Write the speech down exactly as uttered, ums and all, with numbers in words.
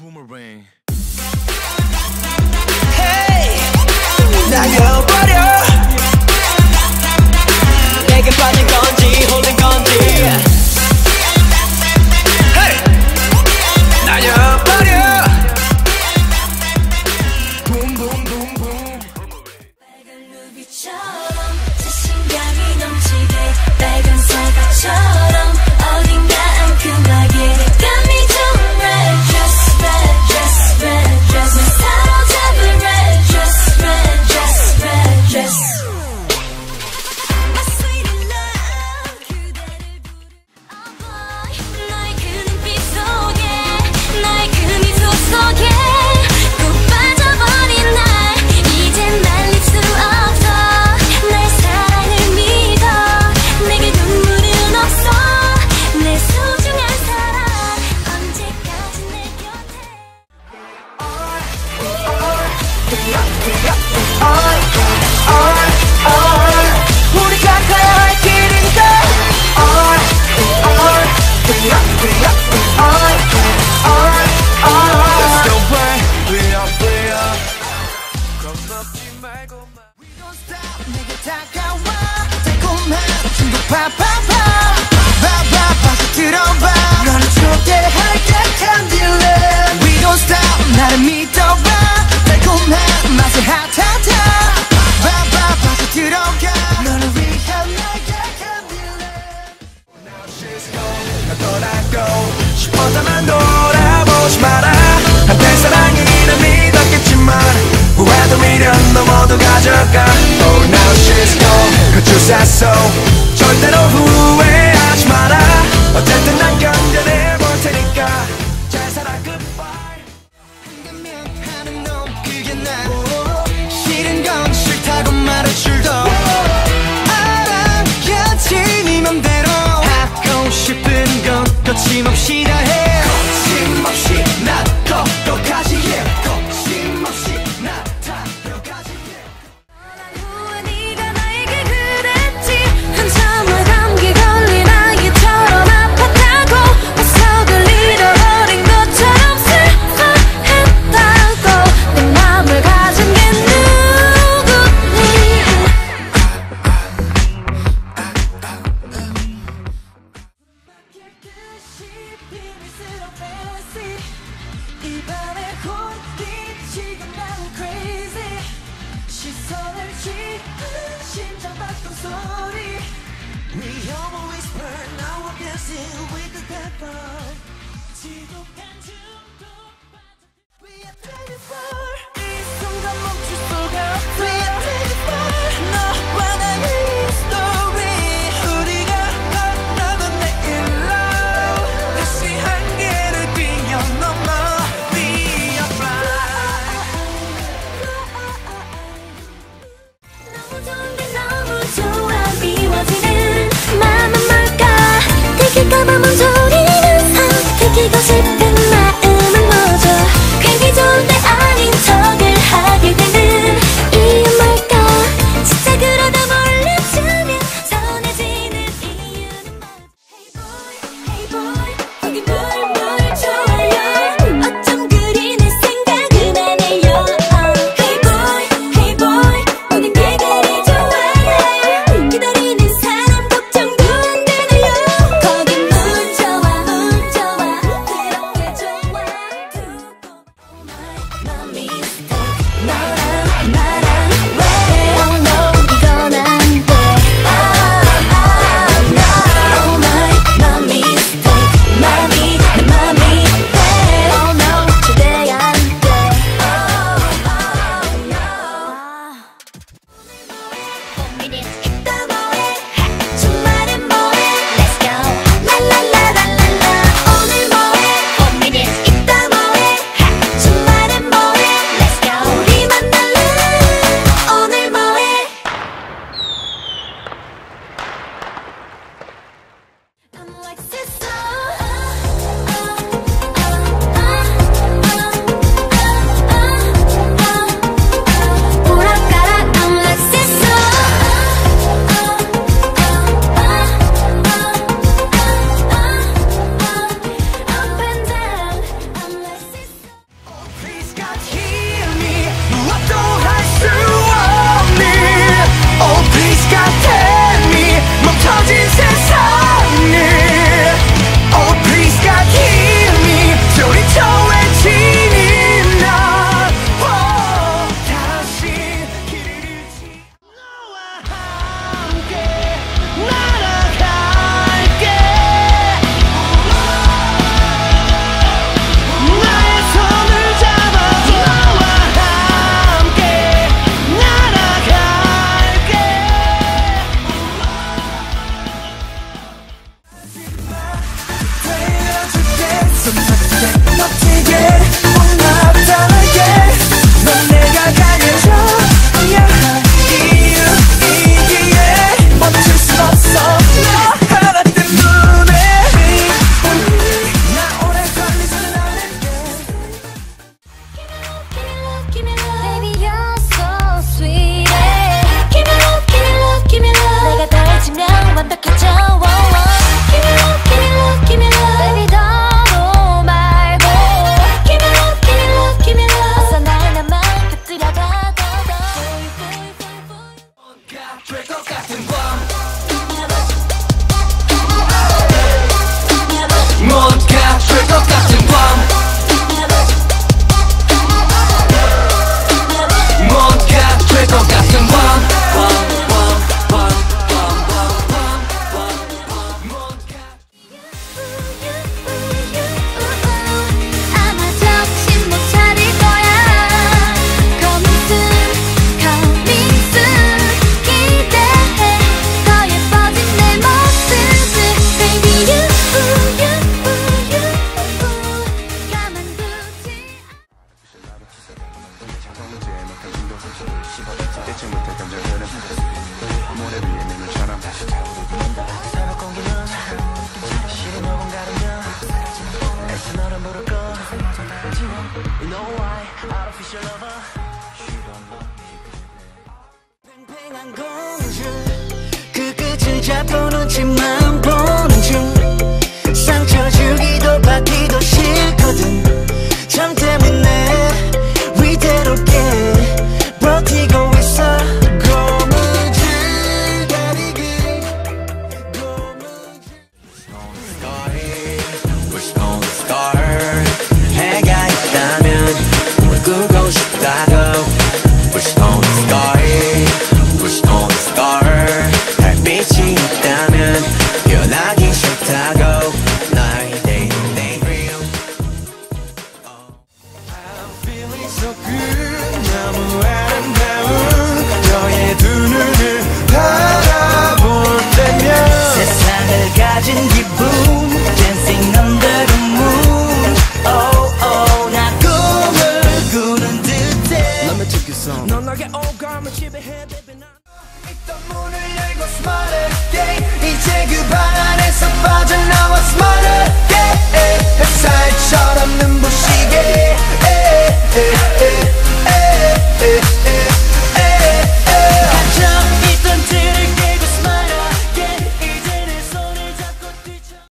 Boomerang. Hey, 날려버려. 내게 빠진 건지 홀린 건지. Hey, 날려버려. Boom boom boom boom. 빨간 루비처럼 자신감이 넘치게 빨간 사과처럼 어딘가 앙큼하게. Oh, now she's gone. 그 주사소 절대로 후회하지 마라. 어쨌든 난 견뎌낼 테니까 잘 살아. Goodbye. 한가면 하는 놈 그게 난. 싫은 건 싫다고 말할 줄도 알아. 그치 네 맘대로 하고 싶은 건 거침없이 다 해. 거침없이 난 거기까지 해. 거침없이 난. 맘은 뭘까? 들킬까봐 멈춰리는 속 들키고 싶은 마음 그 끝을 잡고 눈치만 보는 중 상처 주기도 받기도 싫거든. 참 때문에 위태롭게 버티고 있어. 고무줄 다리금 고무줄 Wish on the stars. 해가 있다면 꾸고 싶다고 Wish on the stars. 빛이 있다면 변하기 싫다고 나의 day-to-day real. I'm feeling so good. 너무 아름다운 너의 두 눈을 바라볼 때면 세상을 가진 기분. Dancing under the moon. Oh oh 나 꿈을 꾸는 듯해. Let me take you some. 넌 나게 오감을 지배해 baby. 문을 열고 smarter yeah. 이제 그 방 안에서 빠져나와 smarter yeah. 햇살처럼 눈부시게 yeah.